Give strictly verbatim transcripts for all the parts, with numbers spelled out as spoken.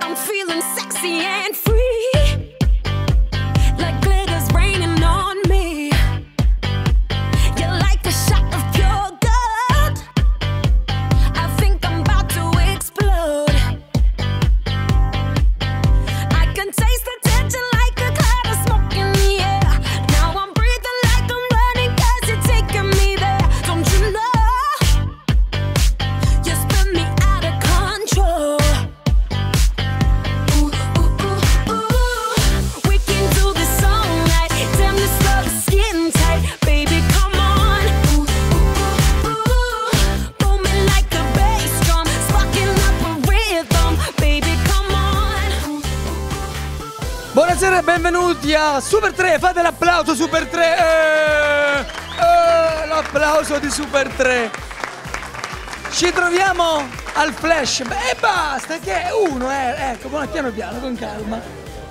I'm feeling sexy and free, like glitters raining on me. You're like a shot of pure gold. I think I'm about to explode. I can taste the tension like a cloud of smoke in the air. Now I'm breathing like I'm running, 'cause you're taking me there. Don't you know? You spin me out of control. Buonasera e benvenuti a Super tre, fate l'applauso Super tre, eh, eh, l'applauso di Super tre. Ci troviamo al flashback e basta, che è uno, eh, ecco, piano piano, con calma.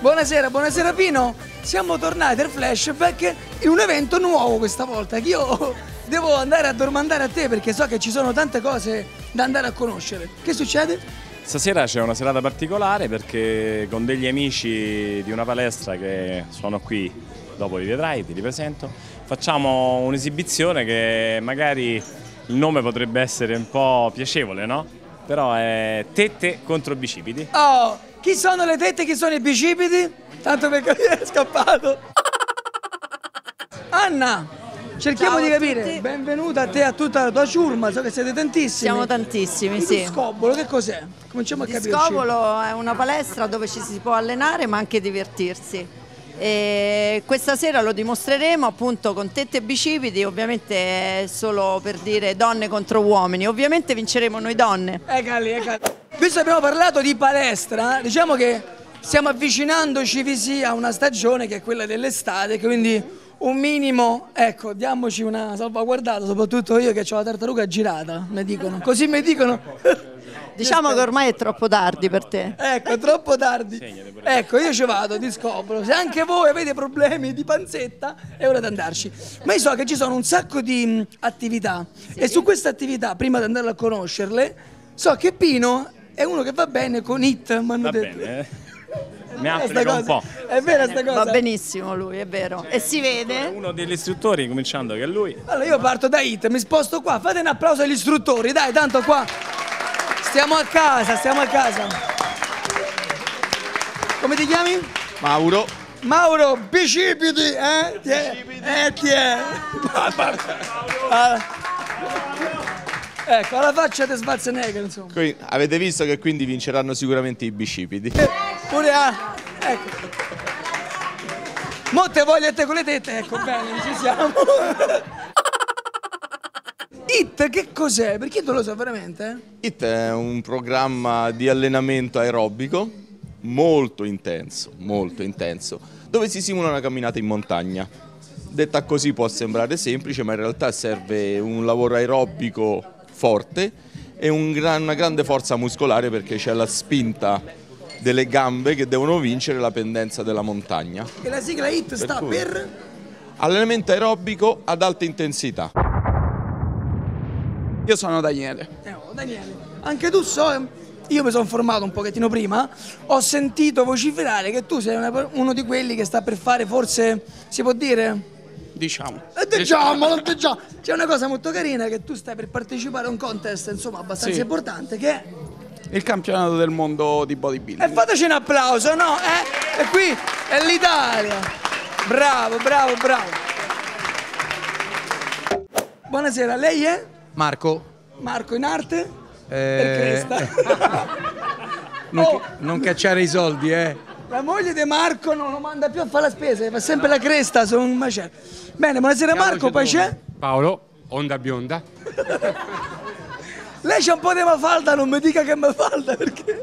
Buonasera, buonasera Pino, siamo tornati al flashback in un evento nuovo questa volta, che io devo andare a domandare a te perché so che ci sono tante cose da andare a conoscere. Che succede? Stasera c'è una serata particolare perché con degli amici di una palestra che sono qui, dopo li vedrai, ti li presento, facciamo un'esibizione che magari il nome potrebbe essere un po' piacevole, no? Però è tette contro bicipiti. Oh, chi sono le tette, chi sono i bicipiti? Tanto per capire, è scappato. Anna! Cerchiamo Ciao di capire, tutti. Benvenuta a te e a tutta la tua ciurma, so che siete tantissimi. Siamo tantissimi, sì. Discobolo, che cos'è? Cominciamo a capirci. Discobolo è una palestra dove ci si può allenare ma anche divertirsi. E questa sera lo dimostreremo appunto con tette e bicipiti, ovviamente è solo per dire donne contro uomini, ovviamente vinceremo noi donne. Eccoli, eccoli. Visto che abbiamo parlato di palestra, diciamo che stiamo avvicinandoci visi a una stagione che è quella dell'estate, quindi... un minimo, ecco, diamoci una salvaguardata, soprattutto io che ho la tartaruga girata, mi dicono, così mi dicono. Diciamo che ormai è troppo tardi per te. Ecco, è troppo tardi. Ecco, io ci vado, ti scopro. Se anche voi avete problemi di panzetta, è ora di andarci. Ma io so che ci sono un sacco di attività, sì. E su queste attività, prima di andare a conoscerle, so che Pino è uno che va bene con HIIT, mi hanno detto. Bene. Mi applica un po'. È vera sta cosa. Va benissimo lui, è vero. Cioè, e si vede. Uno degli istruttori, cominciando che è lui. Allora io parto da HIIT, mi sposto qua. Fate un applauso agli istruttori, dai, tanto qua. Stiamo a casa, stiamo a casa. Come ti chiami? Mauro. Mauro, bicipiti, eh? Ti è. Eh, ti è. Ecco, alla faccia di Schwarzenegger, insomma. Quindi, avete visto che quindi vinceranno sicuramente i bicipiti. Eh, pure a... ecco. Mo te voglio te con le tette, ecco, bene, ci siamo. HIIT, che cos'è? Perché non lo so veramente? Eh? HIIT è un programma di allenamento aerobico molto intenso, molto intenso, dove si simula una camminata in montagna. Detta così può sembrare semplice, ma in realtà serve un lavoro aerobico forte e un gran, una grande forza muscolare perché c'è la spinta delle gambe che devono vincere la pendenza della montagna. E la sigla HIIT per sta cui? Per? Allenamento aerobico ad alta intensità. Io sono Daniele. Eh, oh, Daniele, anche tu so... Io mi sono informato un pochettino prima, ho sentito vociferare che tu sei una, uno di quelli che sta per fare forse, si può dire... Diciamo. Eh, diciamo, diciamo. C'è una cosa molto carina che tu stai per partecipare a un contest, insomma, abbastanza sì. Importante, che è... il campionato del mondo di bodybuilding. E fateci un applauso, no? Eh? E qui è l'Italia. Bravo, bravo, bravo. Buonasera, lei è? Marco. Marco in arte? Eh... Per Cresta. non, oh. non cacciare i soldi, eh. La moglie di Marco non lo manda più a fare la spesa, fa sempre la cresta su un macello. Bene, buonasera Marco, poi c'è? Paolo, onda bionda. Lei c'ha un po' di Mafalda, non mi dica che è Mafalda perché...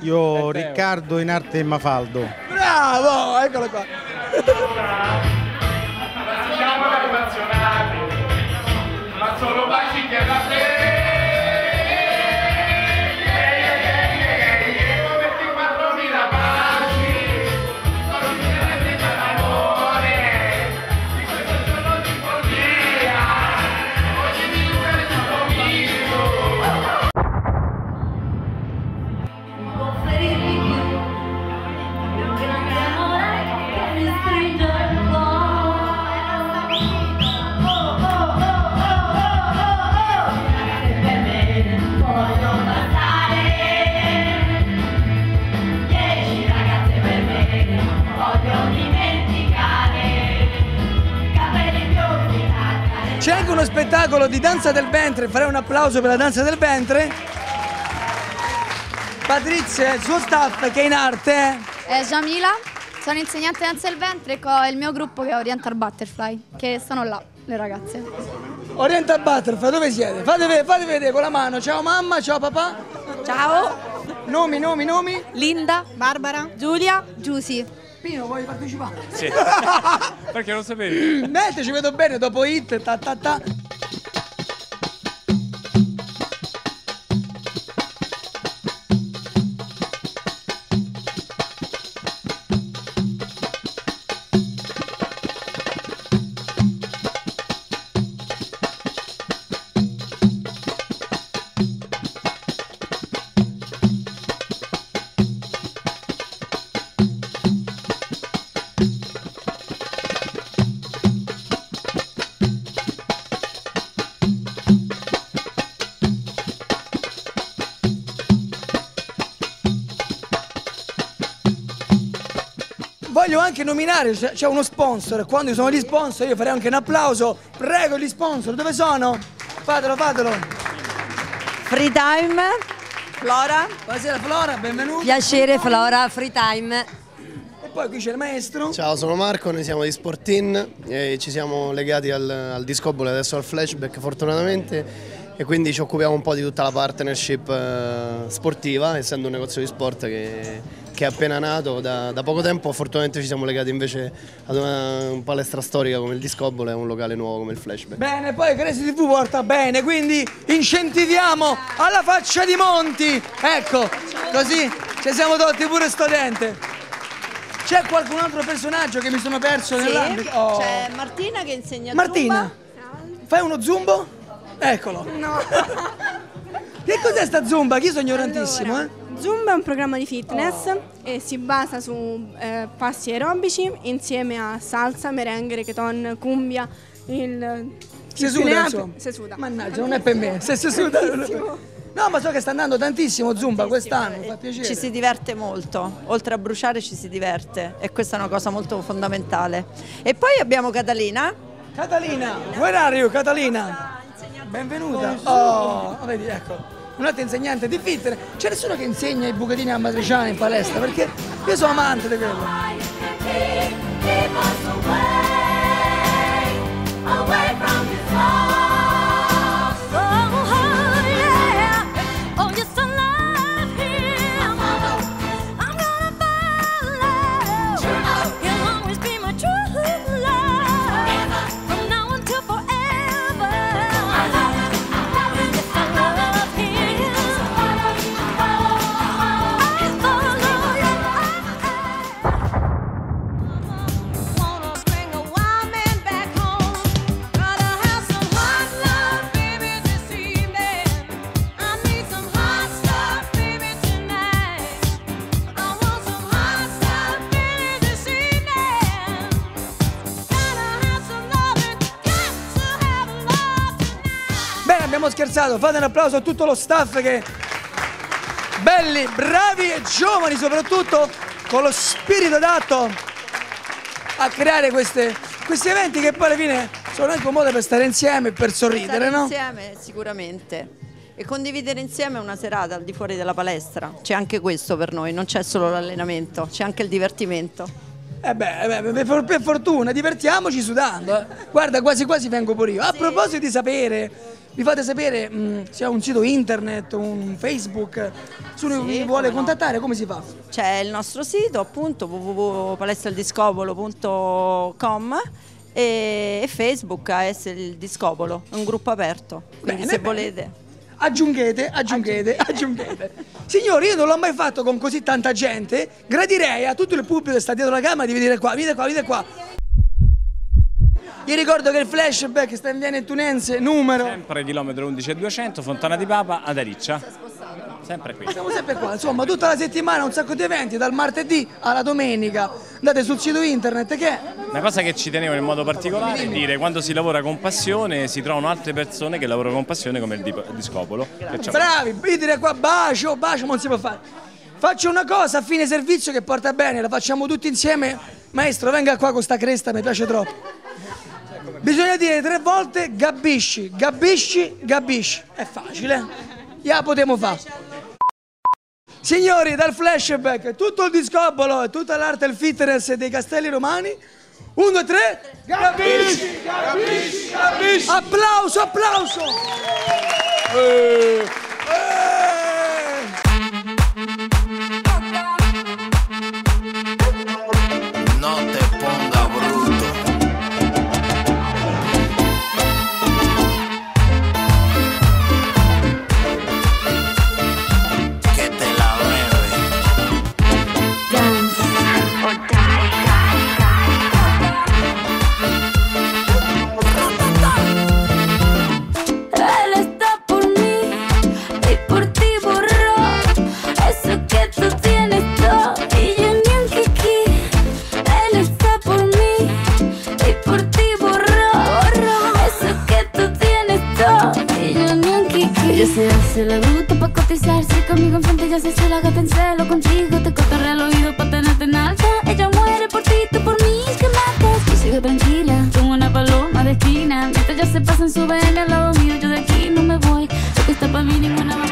Io Riccardo in arte Mafaldo. Bravo, eccolo qua. Siamo relazionati, ma solo baci che la te. spettacolo di danza del ventre, farei un applauso per la danza del ventre. Patrizia e il suo staff, che è in arte è Jamila, sono insegnante di danza del ventre con il mio gruppo che è Oriental Butterfly, che sono là, le ragazze. Oriental Butterfly, dove siete? Fate vedere, fate vedere con la mano. Ciao mamma, ciao papà. Ciao. Nomi, nomi, nomi? Linda, Barbara, Giulia, Giusy. Pino, vuoi partecipare? Sì. Perché non sapevi? Niente, ci vedo bene dopo HIIT, ta ta ta. Voglio anche nominare, c'è uno sponsor, quando ci sono gli sponsor io farei anche un applauso. Prego gli sponsor, dove sono? Fatelo, fatelo. Freetime, Flora. Buonasera Flora, benvenuta. Piacere Flora, Freetime. E poi qui c'è il maestro. Ciao, sono Marco, noi siamo di Sportin e ci siamo legati al, al Discobolo e adesso al Flashback fortunatamente. E quindi ci occupiamo un po' di tutta la partnership eh, sportiva, essendo un negozio di sport che, che è appena nato da, da poco tempo. Fortunatamente ci siamo legati invece ad una, una palestra storica come il Discobolo e un locale nuovo come il Flashback. Bene, poi Crazy ti vu porta bene, quindi incentiviamo alla faccia di Monti. Ecco, così ci siamo tolti pure sto dente. C'è qualcun altro personaggio che mi sono perso sì, nell'ambito? Oh. C'è Martina che insegna Martina, Zumba. Fai uno zumbo? Eccolo! No. Che cos'è sta Zumba? Che io sono ignorantissimo, allora, eh? Zumba è un programma di fitness oh. e si basa su eh, passi aerobici insieme a salsa, merengue, reggaeton, cumbia, il... Sesuda, insomma. Sesuda. Mannaggia, non è per me. Se sesuda... No, ma so che sta andando tantissimo Zumba quest'anno, mi fa piacere. Ci si diverte molto, oltre a bruciare ci si diverte e questa è una cosa molto fondamentale. E poi abbiamo Catalina. Catalina, where are you Catalina? Benvenuta! Oh, vedi, ecco, un'altra insegnante di fitness. C'è nessuno che insegna i bucatini a matriciana in palestra? Perché io sono amante di quello. Abbiamo scherzato, fate un applauso a tutto lo staff che belli, bravi e giovani soprattutto, con lo spirito adatto a creare queste, questi eventi che poi alla fine sono anche un modo per stare insieme e per sorridere, no? Insieme sicuramente, e condividere insieme una serata al di fuori della palestra, c'è anche questo per noi, non c'è solo l'allenamento, c'è anche il divertimento. Eh beh, beh, per fortuna, divertiamoci sudando, eh. Guarda quasi quasi vengo pure io. A sì. proposito di sapere... Vi fate sapere mh, se ha un sito internet, un Facebook, se uno vi vuole contattare, come si fa? C'è il nostro sito appunto w w w punto palestra il discobolo punto com e, e Facebook A S Il Discobolo, è un gruppo aperto, quindi bene, se bene. volete. Aggiungete, aggiungete, aggiungete. Signori, io non l'ho mai fatto con così tanta gente, gradirei a tutto il pubblico che sta dietro la camera di venire qua, venite qua, venite qua. Vi ricordo che il Flashback sta in Via Nettunense, numero... Sempre chilometro undici e duecento, Fontana di Papa, ad Ariccia. Si è spostato, no? Sempre qui. Siamo sempre qua, insomma tutta la settimana un sacco di eventi, dal martedì alla domenica. Andate sul sito internet che... Una cosa che ci tenevo in modo particolare è dire quando si lavora con passione si trovano altre persone che lavorano con passione come il Discobolo. Bravi, io direi qua bacio, bacio, non si può fare. Faccio una cosa a fine servizio che porta bene, la facciamo tutti insieme. Maestro venga qua con sta cresta, mi piace troppo. Bisogna dire tre volte gabbisci, gabbisci, gabbisci. È facile. Ja, potremmo fare. Signori, dal flashback, tutto il discobolo e tutta l'arte e il fitness dei Castelli Romani. Uno, due, tre. Gabbisci, gabbisci, gabbisci. Applauso, applauso. Eh. Yo de aquí no me voy, sé que está para mí ninguna.